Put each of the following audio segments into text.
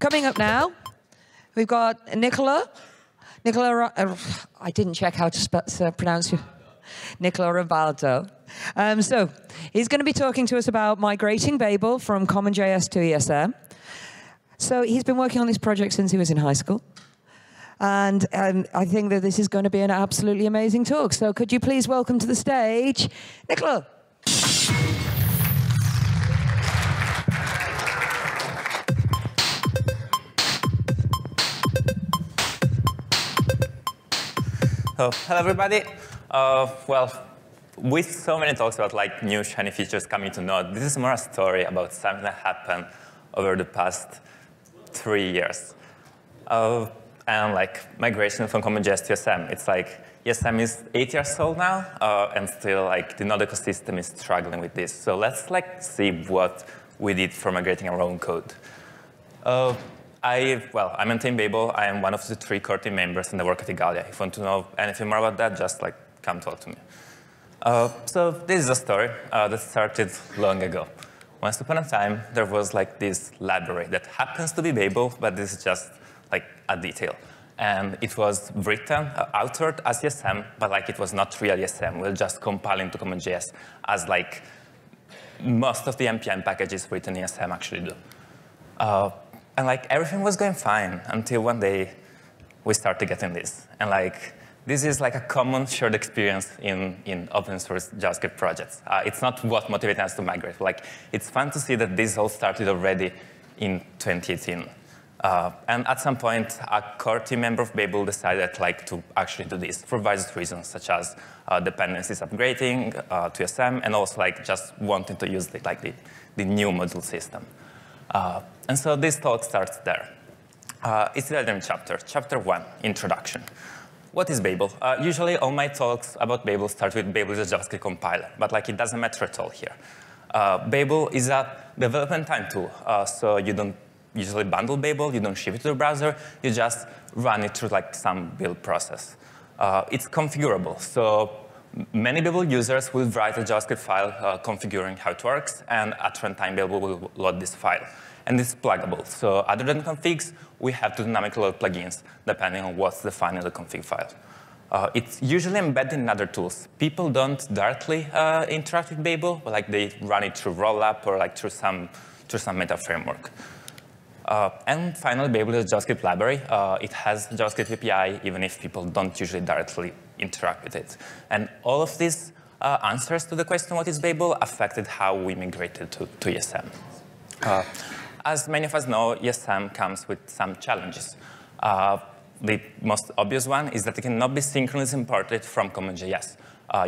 Coming up now, we've got Nicolò. I didn't check how to pronounce you. Nicolò Ribaudo. So he's going to be talking to us about migrating Babel from CommonJS to ESM. So he's been working on this project since he was in high school. And I think that this is going to be an absolutely amazing talk. So could you please welcome to the stage Nicolò. Oh, hello, everybody. Well, with so many talks about like new shiny features coming to Node, this is more a story about something that happened over the past 3 years. And like migration from CommonJS to ESM. It's like ESM is 8 years old now, and still like the Node ecosystem is struggling with this. So let's like see what we did for migrating our own code. I maintain Babel. I am one of the 3 core team members, and I work at Igalia. If you want to know anything more about that, just like come talk to me. So this is a story that started long ago. Once upon a time, there was like this library that happens to be Babel, but this is just like a detail. And it was written, authored as ESM, but like it was not real ESM. We're just compiling to CommonJS as like most of the NPM packages written in ESM actually do. And like everything was going fine until one day we started getting this. And like this is like a common shared experience in open source JavaScript projects. It's not what motivated us to migrate. Like it's fun to see that this all started already in 2018. And at some point, a core team member of Babel decided like to actually do this for various reasons, such as dependencies upgrading to ESM, and also like just wanting to use the new module system. And so this talk starts there. It's the 11th chapter, chapter 1, introduction. What is Babel? Usually all my talks about Babel start with Babel is a JavaScript compiler, but like it doesn't matter at all here. Babel is a development time tool, so you don't usually bundle Babel, you don't ship it to the browser, you just run it through like some build process. It's configurable, so many Babel users will write a JavaScript file configuring how it works, and at runtime, Babel will load this file. And it's pluggable. So other than configs, we have to dynamically load plugins, depending on what's defined in the config file. It's usually embedded in other tools. People don't directly interact with Babel, but like they run it through Rollup or like through some meta framework. And finally, Babel is a JavaScript library. It has JavaScript API, even if people don't usually directly interact with it. And all of these answers to the question, what is Babel, affected how we migrated to ESM. As many of us know, ESM comes with some challenges. The most obvious one is that it cannot be synchronously imported from CommonJS.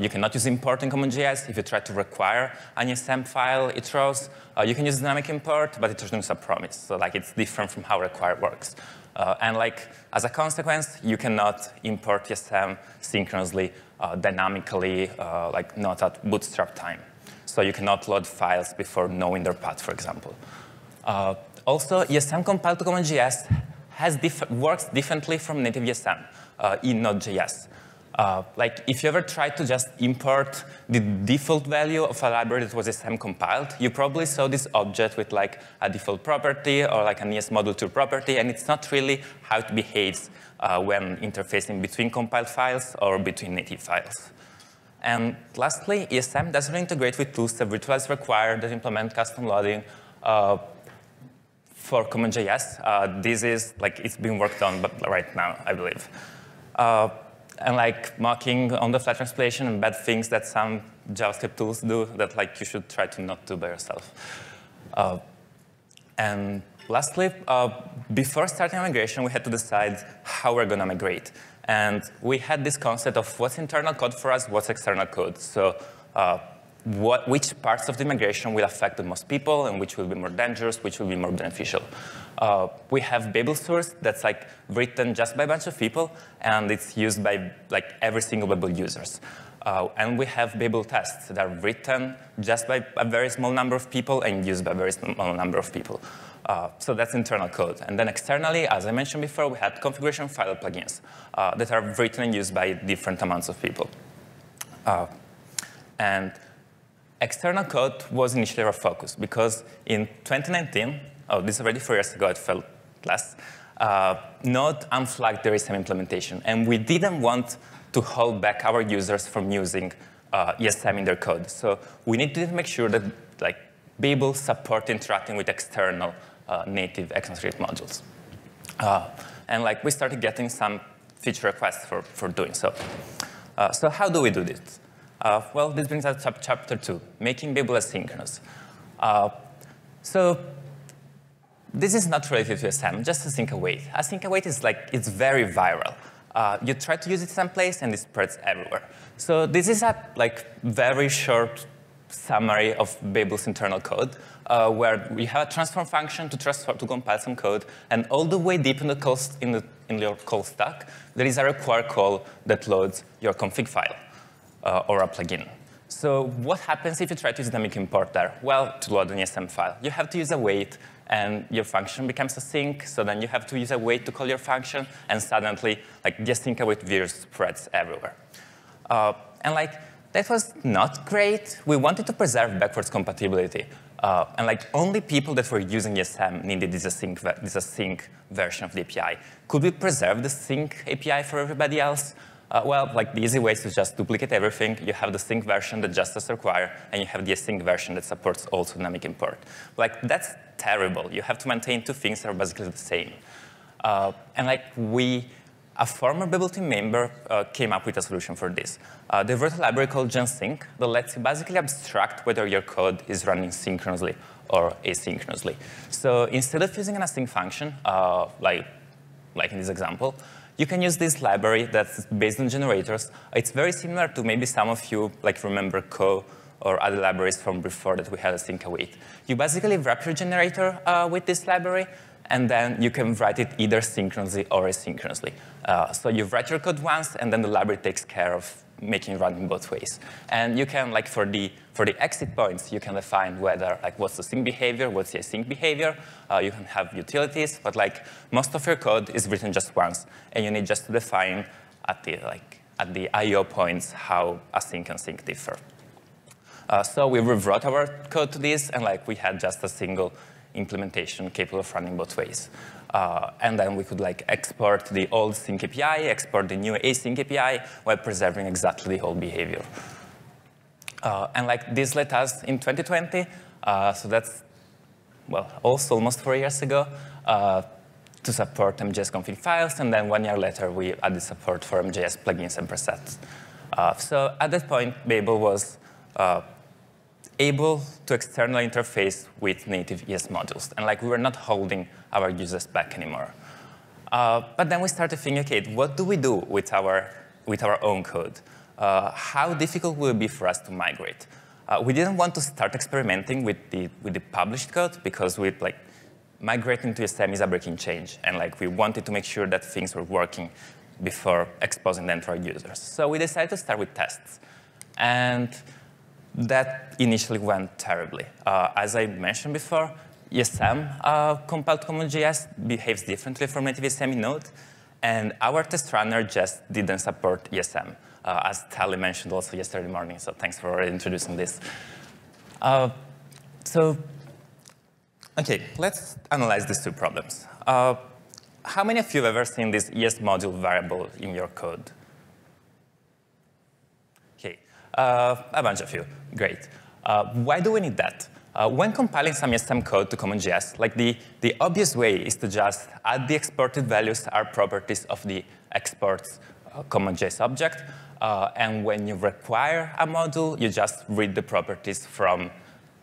You cannot use import in CommonJS. If you try to require an ESM file, it throws. You can use dynamic import, but it returns a promise. So like, it's different from how require works. And like, as a consequence, you cannot import ESM synchronously, dynamically, like not at bootstrap time. So you cannot load files before knowing their path, for example. Also, ESM compiled to CommonJS works differently from native ESM in Node.js. Like, if you ever tried to just import the default value of a library that was ESM compiled, you probably saw this object with like a default property or like an ES_module2 property, and it's not really how it behaves when interfacing between compiled files or between native files. And lastly, ESM doesn't integrate with tools that virtualize required that implement custom loading for CommonJS. This is like it's being worked on, but right now, I believe. And like mocking on the flat translation and bad things that some JavaScript tools do that like you should try to not do by yourself. And lastly, before starting migration, we had to decide how we're going to migrate. And we had this concept of what's internal code for us, what's external code. So which parts of the migration will affect the most people and which will be more dangerous, which will be more beneficial. We have Babel source that's like written just by a bunch of people, and it's used by like every single Babel users. And we have Babel tests that are written just by a very small number of people and used by a very small number of people. So that's internal code. And then externally, as I mentioned before, we had configuration file plugins that are written and used by different amounts of people. And external code was initially our focus because in 2019, oh, this is already 4 years ago, it felt last, not unflag the ESM implementation. And we didn't want to hold back our users from using ESM in their code. So we need to make sure that Babel support interacting with external native ECMAScript modules. And we started getting some feature requests for doing so. So how do we do this? Well, this brings us to chapter 2, making Babel asynchronous. So this is not related to ESM, just async await. Async await is it's very viral. You try to use it someplace and it spreads everywhere. So this is a very short summary of Babel's internal code, where we have a transform function to compile some code, and all the way deep in the your call stack, there is a require call that loads your config file or a plugin. So what happens if you try to use dynamic import there? Well, to load an ESM file, you have to use await, and your function becomes async. So then you have to use await to call your function, and suddenly, the async await virus spreads everywhere. That was not great. We wanted to preserve backwards compatibility. And only people that were using ESM needed this async version of the API. Could we preserve the sync API for everybody else? Well, the easy way is to just duplicate everything. You have the sync version that just does require, and you have the async version that supports also dynamic import. That's terrible. You have to maintain two things that are basically the same. A former Babel team member came up with a solution for this. They wrote a library called GenSync that lets you basically abstract whether your code is running synchronously or asynchronously. So instead of using an async function, like in this example, you can use this library that's based on generators. It's very similar to maybe some of you remember Co or other libraries from before that we had async await. You basically wrap your generator with this library, and then you can write it either synchronously or asynchronously. So you write your code once, and then the library takes care of making it run in both ways. And you can, for the exit points, you can define whether, what's the sync behavior, what's the async behavior. You can have utilities, but most of your code is written just once, and you need just to define at the I/O points how async and sync differ. So we rewrote our code to this, and we had just a single implementation capable of running both ways. And then we could export the old sync API, export the new async API, while preserving exactly the whole behavior. And this led us in 2020, so that's, well, also almost 4 years ago, to support MJS config files. And then 1 year later, we added support for MJS plugins and presets. So at that point, Babel was able to externally interface with native ES modules. And we were not holding our users back anymore. But then we started thinking, okay, what do we do with our own code? How difficult will it be for us to migrate? We didn't want to start experimenting with the published code, because migrating to ESM is a breaking change. And we wanted to make sure that things were working before exposing them to our users. So we decided to start with tests. And that initially went terribly. As I mentioned before, ESM compiled CommonJS behaves differently from native ESM in Node, and our test runner just didn't support ESM, as Tali mentioned also yesterday morning, so thanks for already introducing this. Okay, let's analyze these two problems. How many of you have ever seen this ES module variable in your code? A bunch of you, great. Why do we need that? When compiling some ESM code to CommonJS, the obvious way is to just add the exported values are properties of the exports CommonJS object, and when you require a module, you just read the properties from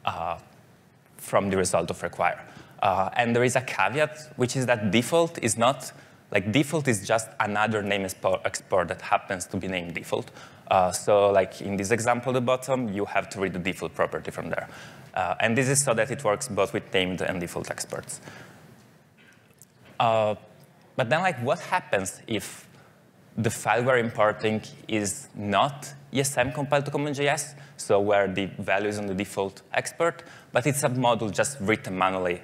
the result of require. And there is a caveat, which is that default is not default is just another name export that happens to be named default. So in this example at the bottom, you have to read the default property from there. And this is so that it works both with named and default exports. But then what happens if the file we're importing is not ESM compiled to CommonJS, so where the value is on the default export, but it's a module just written manually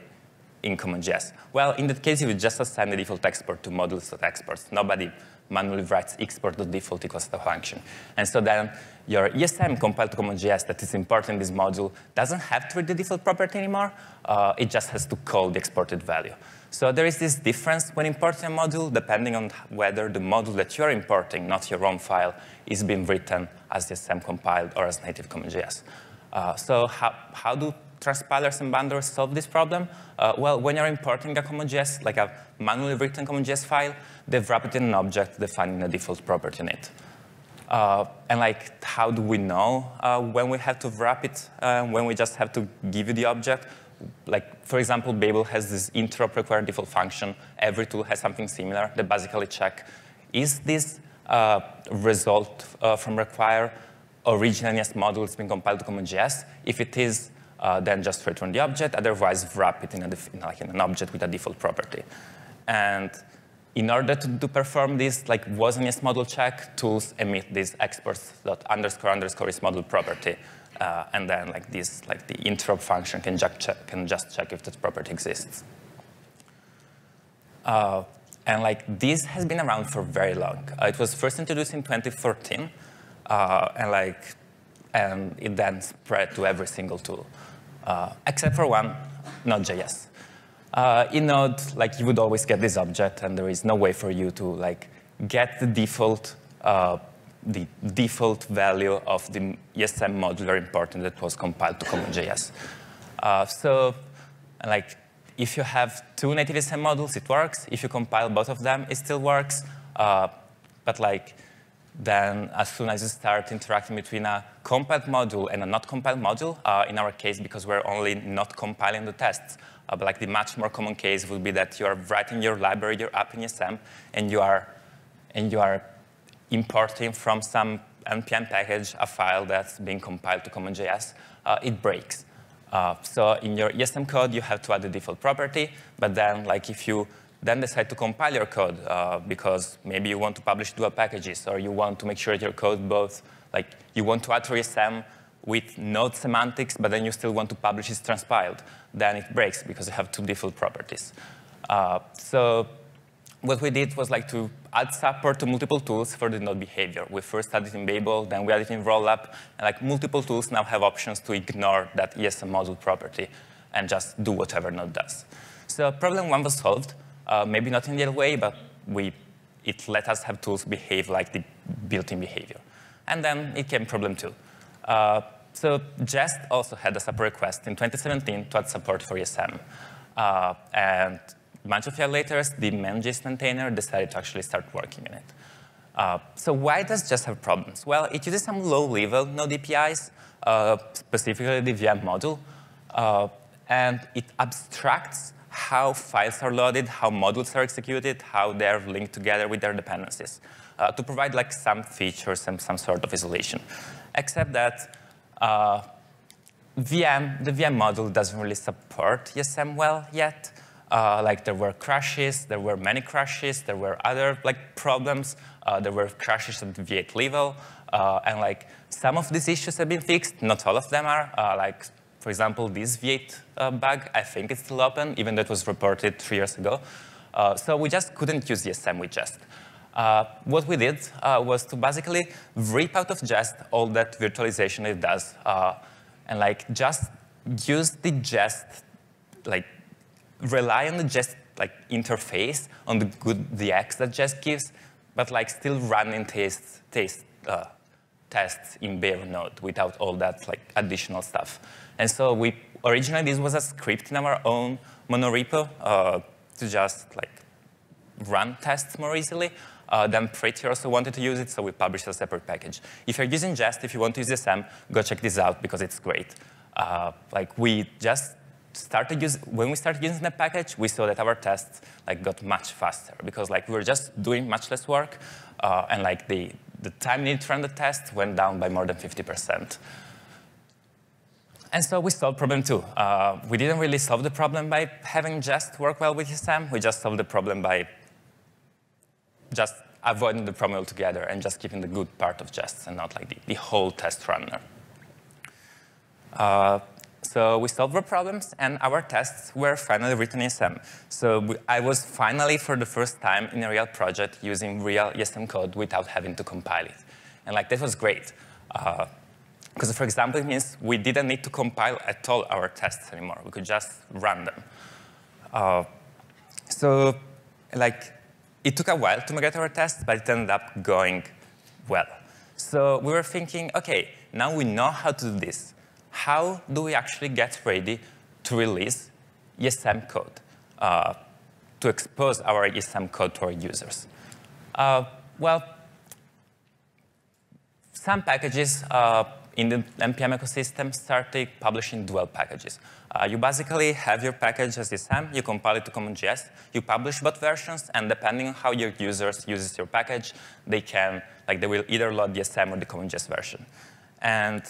in CommonJS? Well, in that case, you would just assign the default export to modules.exports. Nobody manually writes export.default equals the function. And so then your ESM compiled to CommonJS that is importing this module doesn't have to read the default property anymore. It just has to call the exported value. So there is this difference when importing a module, depending on whether the module that you're importing, not your own file, is being written as ESM compiled or as native CommonJS. So how do transpilers and bundlers solve this problem? Well, when you're importing a CommonJS, like a manually written CommonJS file, they've wrapped it in an object defining a default property in it. And like, how do we know when we have to wrap it, when we just have to give you the object? Like, for example, Babel has this interop require default function. Every tool has something similar. They basically check, is this result from require originally as module it's been compiled to CommonJS? If it is, then just return the object. Otherwise, wrap it in an object with a default property. And in order to perform this, like, was an isModule check, tools emit this exports.__underscore isModule property. And then like this, like the interop function can just check if that property exists. And like this has been around for very long. It was first introduced in 2014, and it then spread to every single tool, except for one, Node.js. In Node, like you would always get this object, and there is no way for you to like get the default value of the ESM module very important that was compiled to CommonJS. So like, if you have two native ESM modules, it works. If you compile both of them, it still works. But like, then as soon as you start interacting between a compiled module and a not compiled module, in our case, because we're only not compiling the tests, but like the much more common case would be that you are writing your library, your app in ESM, and you are importing from some NPM package a file that's being compiled to CommonJS, it breaks. So in your ESM code, you have to add the default property, but then like if you then decide to compile your code because maybe you want to publish dual packages or you want to make sure your code both, like you want to add to ESM with node semantics, but then you still want to publish it transpiled, then it breaks because you have two default properties. So what we did was like to add support to multiple tools for the node behavior. We first added in Babel, then we added in Rollup, and like multiple tools now have options to ignore that ESM module property and just do whatever node does. So problem one was solved, maybe not in that way, but it let us have tools behave like the built-in behavior. And then it came problem two. So Jest also had a support request in 2017 to add support for ESM. And a bunch of years later, the MJS maintainer decided to actually start working on it. So why does Jest have problems? Well, it uses some low-level node APIs, specifically the VM module, and it abstracts how files are loaded, how modules are executed, how they're linked together with their dependencies, to provide like some features and some sort of isolation. Except that the VM module doesn't really support ESM well yet. Like there were crashes, there were many crashes, there were other like problems, there were crashes at the V8 level, and like some of these issues have been fixed, not all of them are. Like for example, this V8 bug, I think it's still open, even though it was reported 3 years ago. So we just couldn't use ESM with Jest. What we did was to basically rip out of Jest all that virtualization it does, and like just use the Jest like. Rely on the Jest like interface, on the good DX that Jest gives, but like still running tests in bare Node without all that like additional stuff. And so we originally this was a script in our own monorepo to just like run tests more easily. Then Prettier also wanted to use it, so we published a separate package. If you're using Jest, if you want to use ESM, go check this out because it's great. Like we just. When we started using the package, we saw that our tests like got much faster because like we were just doing much less work, and like the time needed to run the test went down by more than 50%. And so we solved problem two. We didn't really solve the problem by having Jest work well with ESM. We just solved the problem by just avoiding the problem altogether and just keeping the good part of Jest and not like the whole test runner. So we solved our problems, and our tests were finally written in ESM. So I was finally, for the first time in a real project, using real ESM code without having to compile it. And like that was great. Because, for example, it means we didn't need to compile at all our tests anymore. We could just run them. So like, it took a while to migrate our test, but it ended up going well. So we were thinking, OK, now we know how to do this. How do we actually get ready to release ESM code, to expose our ESM code to our users? Well, some packages in the NPM ecosystem started publishing dual packages. You basically have your package as ESM, you compile it to CommonJS, you publish both versions, and depending on how your users use your package, they can, they will either load the ESM or the CommonJS version. And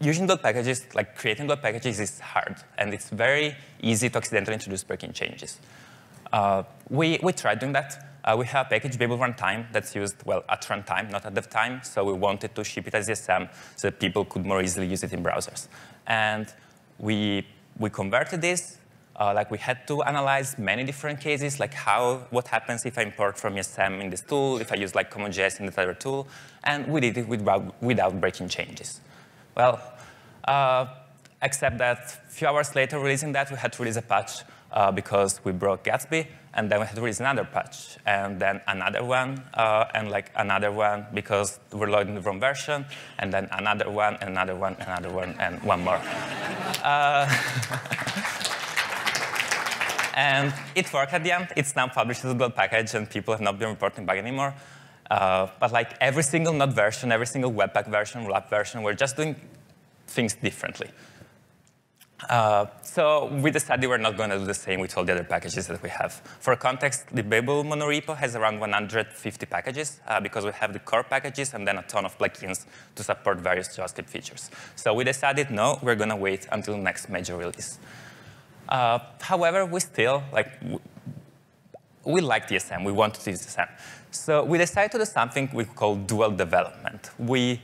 using dual packages, creating dual packages is hard, and it's very easy to accidentally introduce breaking changes. We tried doing that. We have a package Babel runtime that's used, at runtime, not at dev time. So we wanted to ship it as ESM so that people could more easily use it in browsers. And we converted this. We had to analyze many different cases, what happens if I import from ESM in this tool, if I use CommonJS in this other tool, and we did it without breaking changes. Well, except that a few hours later releasing that, we had to release a patch because we broke Gatsby, and then we had to release another patch, and then another one, and another one because we're loading the wrong version, and then another one, and another one, and another one, and one more. And it worked at the end. It's now published as a build package, and people have not been reporting back anymore. But every single Node version, every single Webpack version, Rollup version, we're just doing things differently. So we decided we're not going to do the same with all the other packages that we have. For context, the Babel monorepo has around 150 packages because we have the core packages and then a ton of plugins to support various JavaScript features. So we decided, no, we're going to wait until next major release. However, we still, we liked ESM. We wanted to use ESM. So we decided to do something we call dual development. We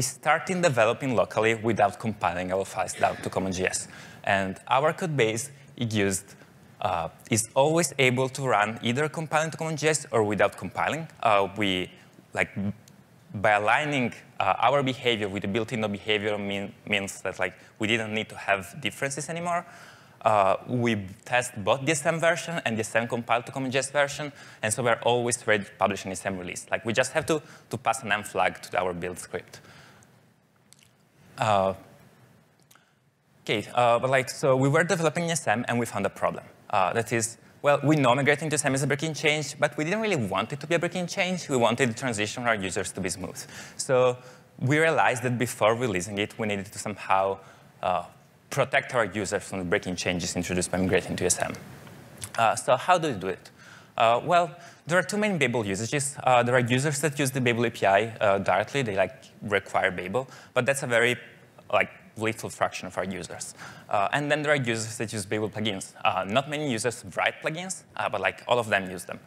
started developing locally without compiling our files down to CommonJS. And our code base is always able to run either compiling to CommonJS or without compiling. By aligning our behavior with the built-in behavior means that we didn't need to have differences anymore. We test both the ESM version and the ESM compiled to CommonJS version, and so we're always ready to publish an ESM release. We just have to pass an M flag to our build script. So we were developing ESM, and we found a problem. That is, we know migrating to ESM is a breaking change, but we didn't really want it to be a breaking change. We wanted the transition of our users to be smooth. So we realized that before releasing it, we needed to somehow protect our users from the breaking changes introduced by migrating to ESM. So how do we do it? Well, there are two main Babel usages. There are users that use the Babel API directly. They require Babel, but that's a very little fraction of our users. And then there are users that use Babel plugins. Not many users write plugins, but all of them use them.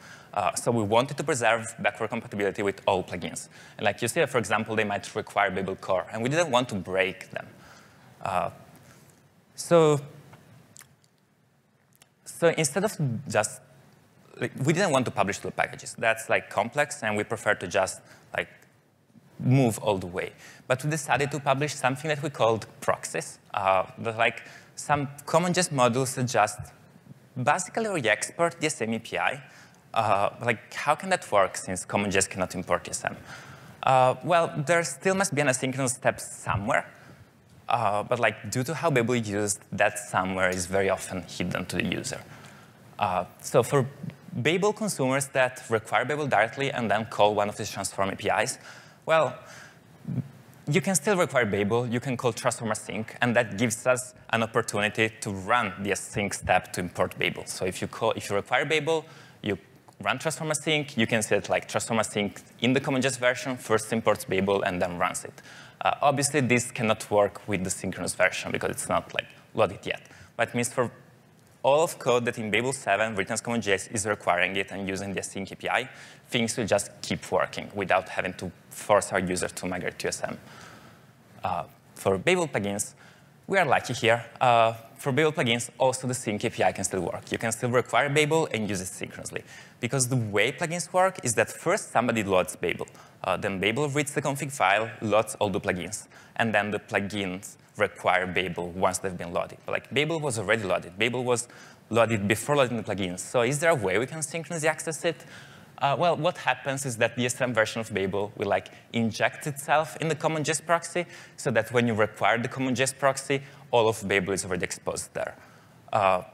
So we wanted to preserve backward compatibility with all plugins. And you see, for example, they might require Babel core, and we didn't want to break them. So instead of just, we didn't want to publish dual packages. That's complex, and we prefer to just move all the way. But we decided to publish something that we called proxies, some CommonJS modules that just basically re-export the ESM API. How can that work since CommonJS cannot import ESM? Well, there still must be an asynchronous step somewhere. But due to how Babel is used, that somewhere is very often hidden to the user. So for Babel consumers that require Babel directly and then call one of these transform APIs, well, you can still require Babel. You can call transform async, and that gives us an opportunity to run the async step to import Babel. So if you require Babel, you run transform async. You can set transform async in the CommonJS version, first imports Babel and then runs it. Obviously, this cannot work with the synchronous version because it's not loaded yet. But it means for all of code that in Babel 7 written as CommonJS is requiring it and using the async API, things will just keep working without having to force our users to migrate to ESM. For Babel plugins, we are lucky here. For Babel plugins, also the sync API can still work. You can still require Babel and use it synchronously. Because the way plugins work is that first somebody loads Babel. Then Babel reads the config file, loads all the plugins. And then the plugins require Babel once they've been loaded. But, like, Babel was already loaded. Babel was loaded before loading the plugins. So is there a way we can synchronously access it? Well, what happens is that the ESM version of Babel will, like, inject itself in the CommonJS proxy so that when you require the CommonJS proxy, all of Babel is already exposed there.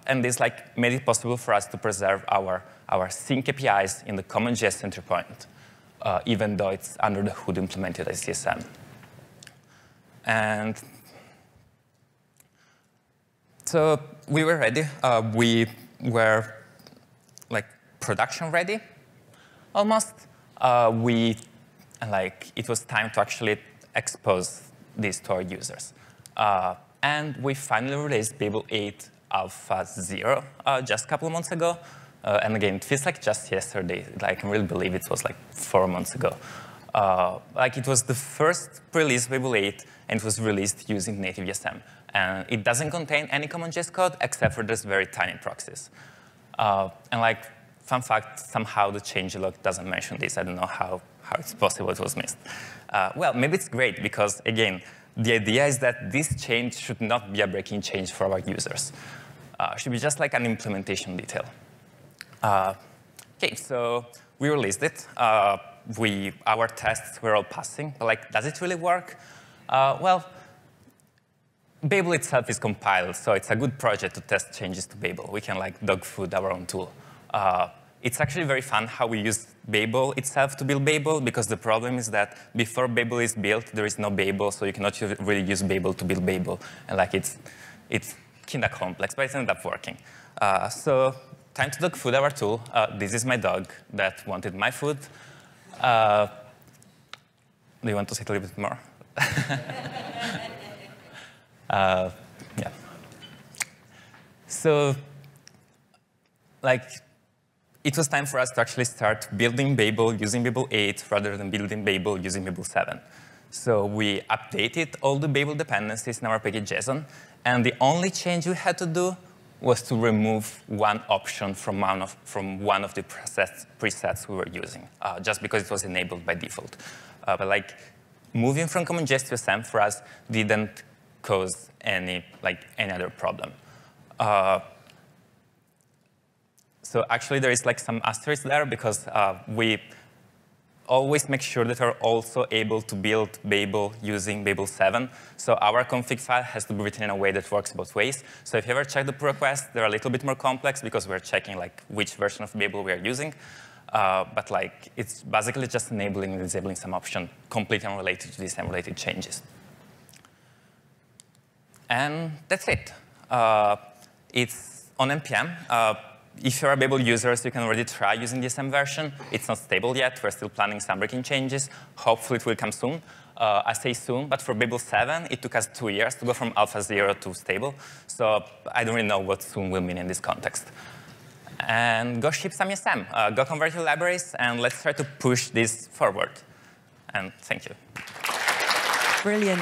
And this, like, made it possible for us to preserve our sync APIs in the CommonJS entry point, even though it's under the hood implemented as ESM. And so we were ready. We were, like, production ready. Almost, it was time to actually expose this to our users. And we finally released Babel 8 Alpha 0 just a couple of months ago. And again, it feels like just yesterday. I can really believe it was like 4 months ago. It was the first release of Babel 8, and it was released using native ESM. And it doesn't contain any CommonJS code except for this very tiny proxies. Fun fact, somehow the changelog doesn't mention this. I don't know how it's possible it was missed. Well, maybe it's great because, again, the idea is that this change should not be a breaking change for our users. It should be just like an implementation detail. OK, so we released it. Our tests were all passing. But, like, does it really work? Well, Babel itself is compiled, so it's a good project to test changes to Babel. We can, like, dog food our own tool. It's actually very fun how we use Babel itself to build Babel, because the problem is that before Babel is built, there is no Babel, so you cannot really use Babel to build Babel. And, like, it's kind of complex, but it ended up working. So time to dog food our tool. This is my dog that wanted my food. Do you want to say a little bit more? Yeah. So, like, it was time for us to actually start building Babel using Babel 8 rather than building Babel using Babel 7. So we updated all the Babel dependencies in our package.json, and the only change we had to do was to remove one option from one of the presets we were using, just because it was enabled by default. But, like, moving from CommonJS to ESM for us didn't cause any other problem. So actually, there is, like, some asterisk there, because we always make sure that we're also able to build Babel using Babel 7. So our config file has to be written in a way that works both ways. So if you ever check the pull requests, they're a little bit more complex, because we're checking, like, which version of Babel we are using. But, like, it's basically just enabling and disabling some option completely unrelated to these unrelated changes. And that's it. It's on NPM. If you're a Babel user, you can already try using the ESM version. It's not stable yet. We're still planning some breaking changes. Hopefully, it will come soon. I say soon, but for Babel 7, it took us 2 years to go from alpha 0 to stable. So I don't really know what soon will mean in this context. And go ship some ESM. Go convert your libraries, and let's try to push this forward. And thank you. Brilliant.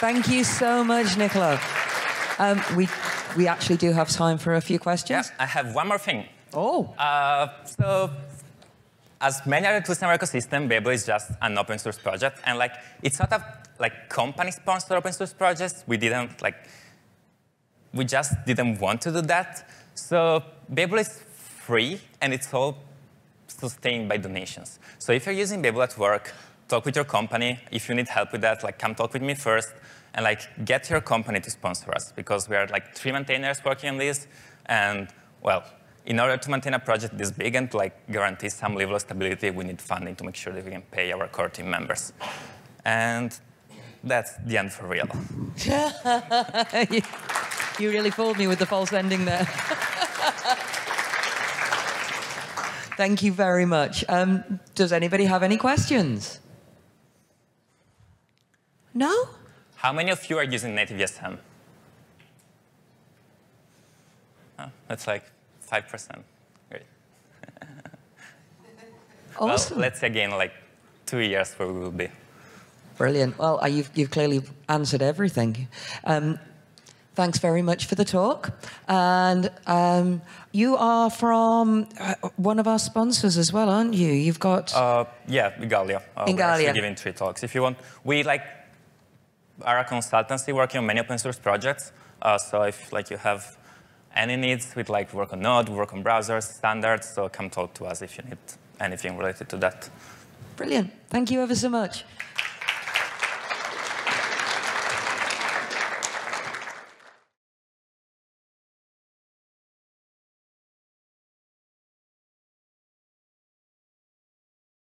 Thank you so much, Nicolò. We actually do have time for a few questions. Yeah, I have one more thing. Oh. So as many other tools in our ecosystem, Babel is just an open source project. And, like, it's not a, like, company-sponsored open source project. We just didn't want to do that. So Babel is free, and it's all sustained by donations. So if you're using Babel at work, talk with your company. If you need help with that, like, come talk with me first. And, like, get your company to sponsor us, because we are, like, 3 maintainers working on this. And, well, in order to maintain a project this big and to, like, guarantee some level of stability, we need funding to make sure that we can pay our core team members. And that's the end for real. You really fooled me with the false ending there. Thank you very much. Does anybody have any questions? No? How many of you are using native ESM? Oh, that's like 5%. Great. Awesome. Well, let's again, like, 2 years where we will be. Brilliant. Well, you've clearly answered everything. Thanks very much for the talk. And you are from one of our sponsors as well, aren't you? You've got... yeah, Igalia. We're actually giving 3 talks. If you want, we are a consultancy working on many open source projects. So if you have any needs, we'd work on Node, work on browsers, standards. So come talk to us if you need anything related to that. Brilliant. Thank you ever so much.